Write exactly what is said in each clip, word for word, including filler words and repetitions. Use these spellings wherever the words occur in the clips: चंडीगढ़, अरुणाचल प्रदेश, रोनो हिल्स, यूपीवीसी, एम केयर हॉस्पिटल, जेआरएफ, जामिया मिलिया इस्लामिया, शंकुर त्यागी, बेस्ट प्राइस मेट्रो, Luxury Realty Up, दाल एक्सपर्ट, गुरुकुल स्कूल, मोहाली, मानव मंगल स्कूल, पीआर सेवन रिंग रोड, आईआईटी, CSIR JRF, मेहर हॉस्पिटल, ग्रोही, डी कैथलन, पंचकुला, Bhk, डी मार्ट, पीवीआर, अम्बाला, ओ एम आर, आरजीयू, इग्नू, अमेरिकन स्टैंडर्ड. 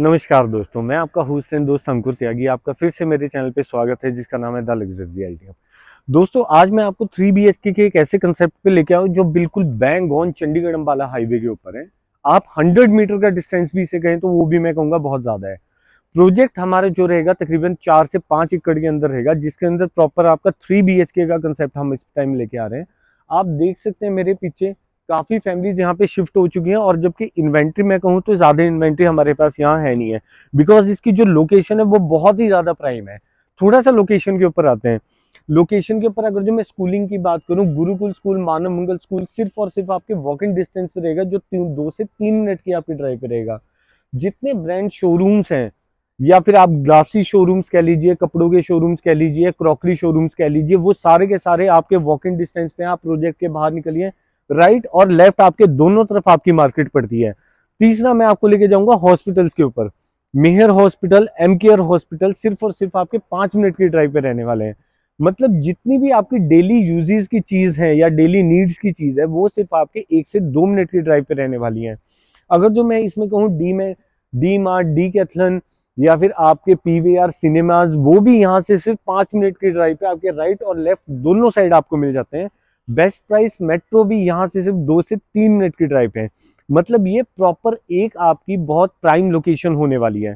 नमस्कार दोस्तों, मैं आपका हुसैन दोस्त शंकुर त्यागी, आपका फिर से मेरे चैनल पे स्वागत है जिसका नाम है दाल एक्सपर्ट। दोस्तों आज मैं आपको थ्री बी एच के, के एक ऐसे कंसेप्ट पे लेके आऊँ जो बिल्कुल bang on चंडीगढ़ अम्बाला highway के ऊपर है। आप हंड्रेड मीटर का डिस्टेंस भी इसे कहें तो वो भी मैं कहूँगा बहुत ज़्यादा है। प्रोजेक्ट हमारा जो रहेगा तकरीबन चार से पाँच एकड़ के अंदर रहेगा, जिसके अंदर प्रॉपर आपका थ्री बी एच के का कंसेप्ट हम इस टाइम लेके आ रहे हैं। आप देख सकते हैं मेरे पीछे काफ़ी फैमिलीज यहाँ पे शिफ्ट हो चुकी हैं और जबकि इन्वेंट्री मैं कहूँ तो ज़्यादा इन्वेंट्री हमारे पास यहाँ है नहीं है, बिकॉज इसकी जो लोकेशन है वो बहुत ही ज़्यादा प्राइम है। थोड़ा सा लोकेशन के ऊपर आते हैं। लोकेशन के ऊपर अगर जो मैं स्कूलिंग की बात करूँ, गुरुकुल स्कूल, मानव मंगल स्कूल सिर्फ और सिर्फ आपके वॉकिंग डिस्टेंस पर रहेगा, जो दो से तीन मिनट की आपकी ड्राइव पर रहेगा। जितने ब्रांड शोरूम्स हैं या फिर आप ग्लासी शोरूम्स कह लीजिए, कपड़ों के शोरूम्स कह लीजिए, क्रॉकरी शोरूम्स कह लीजिए, वो सारे के सारे आपके वॉकिंग डिस्टेंस पे हैं। आप प्रोजेक्ट के बाहर निकलिए, राइट और लेफ्ट आपके दोनों तरफ आपकी मार्केट पड़ती है। तीसरा मैं आपको लेके जाऊंगा हॉस्पिटल्स के ऊपर। मेहर हॉस्पिटल, एम केयर हॉस्पिटल सिर्फ और सिर्फ आपके पाँच मिनट की ड्राइव पे रहने वाले हैं। मतलब जितनी भी आपकी डेली यूजेज की चीज़ है या डेली नीड्स की चीज़ है वो सिर्फ आपके एक से दो मिनट की ड्राइव पे रहने वाली है। अगर जो मैं इसमें कहूँ डी में डी मार्ट, डी कैथलन या फिर आपके पीवीआर सिनेमाज, वो भी यहाँ से सिर्फ पाँच मिनट की ड्राइव पे आपके राइट और लेफ्ट दोनों साइड आपको मिल जाते हैं। बेस्ट प्राइस मेट्रो भी यहाँ से सिर्फ दो से तीन मिनट की ड्राइव पे है। मतलब ये प्रॉपर एक आपकी बहुत प्राइम लोकेशन होने वाली है।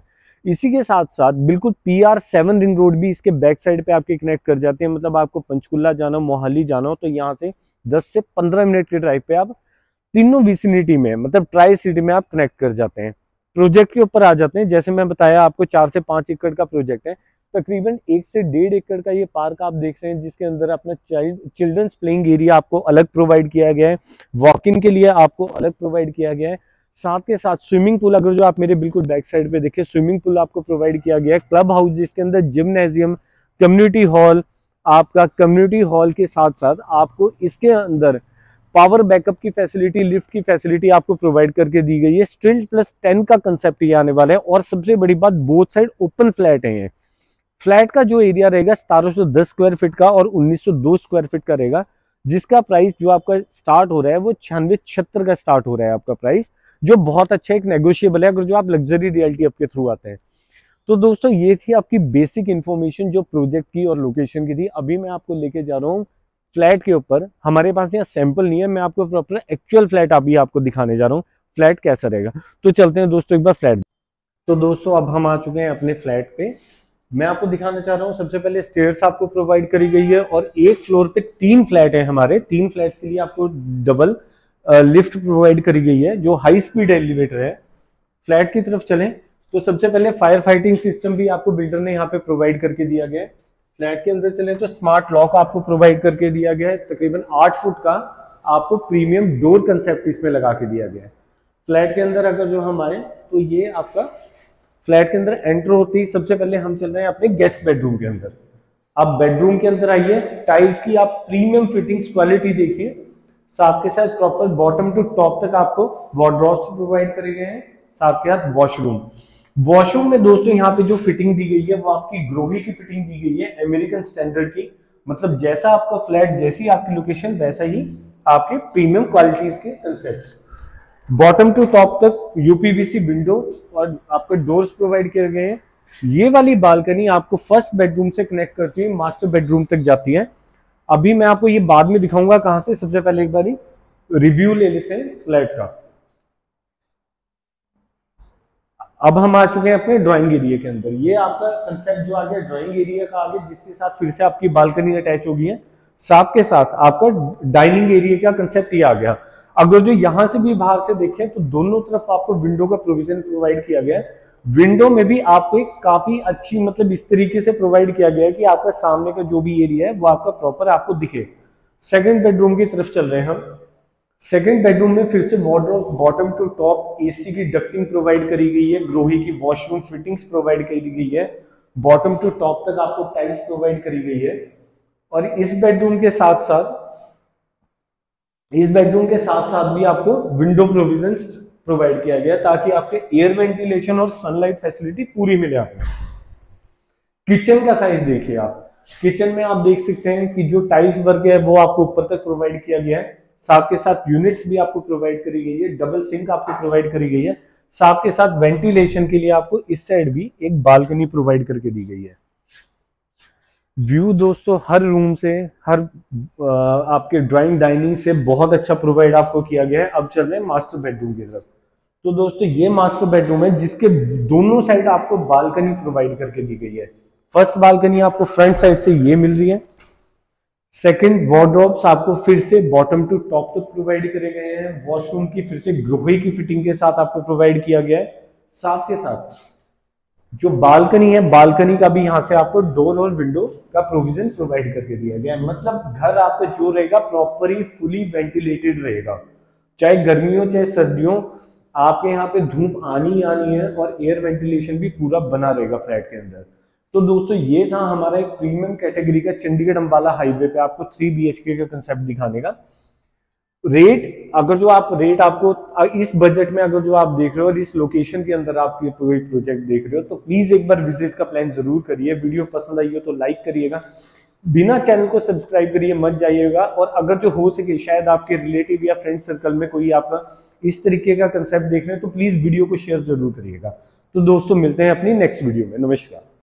इसी के साथ साथ बिल्कुल पीआर सेवन रिंग रोड भी इसके बैक साइड पे आपके कनेक्ट कर जाते हैं। मतलब आपको पंचकुला जाना हो, मोहाली जाना हो तो यहाँ से दस से पंद्रह मिनट की ड्राइव पे आप तीनों विसिनिटी में, मतलब ट्राई सिटी में आप कनेक्ट कर जाते हैं। प्रोजेक्ट के ऊपर आ जाते हैं। जैसे मैं बताया आपको चार से पाँच एकड़ का प्रोजेक्ट है। तकरीबन एक से डेढ़ एकड़ का ये पार्क आप देख रहे हैं, जिसके अंदर अपना चाइल्ड चिल्ड्रंस प्लेइंग एरिया आपको अलग प्रोवाइड किया गया है, वॉक इन के लिए आपको अलग प्रोवाइड किया गया है। साथ के साथ स्विमिंग पूल, अगर जो आप मेरे बिल्कुल बैक साइड पे देखें, स्विमिंग पूल आपको प्रोवाइड किया गया है। क्लब हाउस जिसके अंदर जिम्नेजियम, कम्युनिटी हॉल, आपका कम्युनिटी हॉल के साथ साथ आपको इसके अंदर पावर बैकअप की फैसिलिटी, लिफ्ट की फैसिलिटी आपको प्रोवाइड करके दी गई है। स्ट्रिल प्लस टेन का कंसेप्ट ये आने वाला है। और सबसे बड़ी बात, बोथ साइड ओपन फ्लैट है। फ्लैट का जो एरिया रहेगा सत्रह सौ दस स्क्वायर फीट का और उन्नीस सौ दो स्क्वायर फीट का रहेगा, जिसका प्राइस जो आपका स्टार्ट हो रहा है वो छियानवे छिहत्तर का स्टार्ट हो रहा है आपका प्राइस, जो बहुत अच्छा एक नेगोशिएबल है अगर जो आप लग्जरी रियल्टी आपके थ्रू आते हैं। तो दोस्तों ये थी आपकी बेसिक इन्फॉर्मेशन जो प्रोजेक्ट की और लोकेशन की थी। अभी मैं आपको लेके जा रहा हूँ फ्लैट के ऊपर। हमारे पास यहाँ सैंपल नहीं है, मैं आपको प्रॉपर एक्चुअल फ्लैट अभी आपको दिखाने जा रहा हूँ फ्लैट कैसा रहेगा। तो चलते हैं दोस्तों एक बार फ्लैट। तो दोस्तों अब हम आ चुके हैं अपने फ्लैट पे। मैं आपको दिखाना चाह रहा हूँ सबसे पहले स्टेयर्स आपको प्रोवाइड करी गई है और एक फ्लोर पे तीन फ्लैट है हमारे। तीन फ्लैट्स के लिए आपको डबल लिफ्ट प्रोवाइड करी गई है जो हाई स्पीड एलिवेटर है। फ्लैट की तरफ चलें तो सबसे पहले फायर फाइटिंग सिस्टम भी आपको बिल्डर ने यहाँ पे प्रोवाइड करके दिया गया है। फ्लैट के अंदर चले तो स्मार्ट लॉक आपको प्रोवाइड करके दिया गया है। तकरीबन आठ फुट का आपको प्रीमियम डोर कंसेप्ट इसमें लगा के दिया गया है। फ्लैट के अंदर अगर जो हम आए तो ये आपका फ्लैट के अंदर एंटर होते ही सबसे पहले हम चल रहे हैं अपने गेस्ट बेडरूम के अंदर। आप बेडरूम के अंदर आइए, टाइल्स की आप प्रीमियम फिटिंग्स क्वालिटी देखिए। साथ के साथ प्रॉपर बॉटम टू टॉप तक आपको वार्डरोब्स प्रोवाइड करे गए हैं। साथ के साथ वॉशरूम, वॉशरूम में दोस्तों यहाँ पे जो फिटिंग दी गई है वो आपकी ग्रोही की फिटिंग दी गई है, अमेरिकन स्टैंडर्ड की। मतलब जैसा आपका फ्लैट, जैसी आपकी लोकेशन, वैसा ही आपके प्रीमियम क्वालिटीज के कंसेप्ट। बॉटम टू टॉप तक यूपीवीसी विंडो और आपको डोर्स प्रोवाइड किए गए हैं। ये वाली बालकनी आपको फर्स्ट बेडरूम से कनेक्ट करती हुई मास्टर बेडरूम तक जाती है। अभी मैं आपको ये बाद में दिखाऊंगा कहां से। सबसे पहले एक बार रिव्यू ले लेते हैं फ्लैट का। अब हम आ चुके हैं अपने ड्राइंग एरिया के अंदर। ये आपका कंसेप्ट जो आ गया ड्राइंग एरिया का, आगे जिसके साथ फिर से आपकी बालकनी अटैच होगी है। साथ के साथ आपका डाइनिंग एरिया का कंसेप्ट ये आ गया। अगर जो यहां से भी बाहर से देखें तो दोनों तरफ आपको विंडो का प्रोविजन प्रोवाइड किया गया है। विंडो में भी आपको एक काफी अच्छी, मतलब इस तरीके से प्रोवाइड किया गया है कि आपका सामने का जो भी एरिया है वो आपका प्रॉपर आपको दिखे। सेकंड बेडरूम की तरफ चल रहे हैं हम। सेकंड बेडरूम में फिर से wardrobe bottom to top, AC की डक्टिंग प्रोवाइड करी गई है, ग्रोही की वॉशरूम फिटिंग्स प्रोवाइड करी गई है, बॉटम टू टॉप तक आपको टाइल्स प्रोवाइड करी गई है। और इस बेडरूम के साथ साथ इस बेडरूम के साथ साथ भी आपको विंडो प्रोविजन प्रोवाइड किया गया ताकि आपके एयर वेंटिलेशन और सनलाइट फैसिलिटी पूरी मिले आपको। किचन का साइज देखिए आप। किचन में आप देख सकते हैं कि जो टाइल्स वर्क है वो आपको ऊपर तक प्रोवाइड किया गया है। साथ के साथ यूनिट्स भी आपको प्रोवाइड करी गई है, डबल सिंक आपको प्रोवाइड करी गई है। साथ के साथ वेंटिलेशन के लिए आपको इस साइड भी एक बालकनी प्रोवाइड करके दी गई है। व्यू दोस्तों हर रूम से, हर आ, आपके ड्राइंग डाइनिंग से बहुत अच्छा प्रोवाइड आपको किया गया है। अब चल रहे हैं मास्टर बेडरूम की तरफ। तो दोस्तों ये मास्टर बेडरूम है जिसके दोनों साइड आपको बालकनी प्रोवाइड करके दी गई है। फर्स्ट बालकनी आपको फ्रंट साइड से ये मिल रही है। सेकंड वार्डरोब्स आपको फिर से बॉटम टू टॉप तक प्रोवाइड करे गए हैं। वॉशरूम की फिर से ग्रोही की फिटिंग के साथ आपको प्रोवाइड किया गया है। साथ के साथ जो बालकनी है, बालकनी का भी यहाँ से आपको डोर और विंडो का प्रोविजन प्रोवाइड करके दिया गया है। मतलब घर आपका जो रहेगा प्रॉपरली फुली वेंटिलेटेड रहेगा। चाहे गर्मी हो चाहे सर्दी हो, आपके यहाँ पे धूप आनी आनी है और एयर वेंटिलेशन भी पूरा बना रहेगा फ्लैट के अंदर। तो दोस्तों ये था हमारा एक प्रीमियम कैटेगरी का चंडीगढ़ अम्बाला हाईवे पे आपको थ्री बी एच के का कंसेप्ट दिखाने का। रेट अगर जो आप रेट आपको इस बजट में अगर जो आप देख रहे हो और इस लोकेशन के अंदर आप ये प्रोजेक्ट देख रहे हो तो प्लीज एक बार विजिट का प्लान जरूर करिए। वीडियो पसंद आई हो तो लाइक करिएगा, बिना चैनल को सब्सक्राइब करिए मत जाइएगा। और अगर जो हो सके शायद आपके रिलेटिव या फ्रेंड सर्कल में कोई आपका इस तरीके का कंसेप्ट देख रहे हैं तो प्लीज वीडियो को शेयर जरूर करिएगा। तो दोस्तों मिलते हैं अपनी नेक्स्ट वीडियो में। नमस्कार।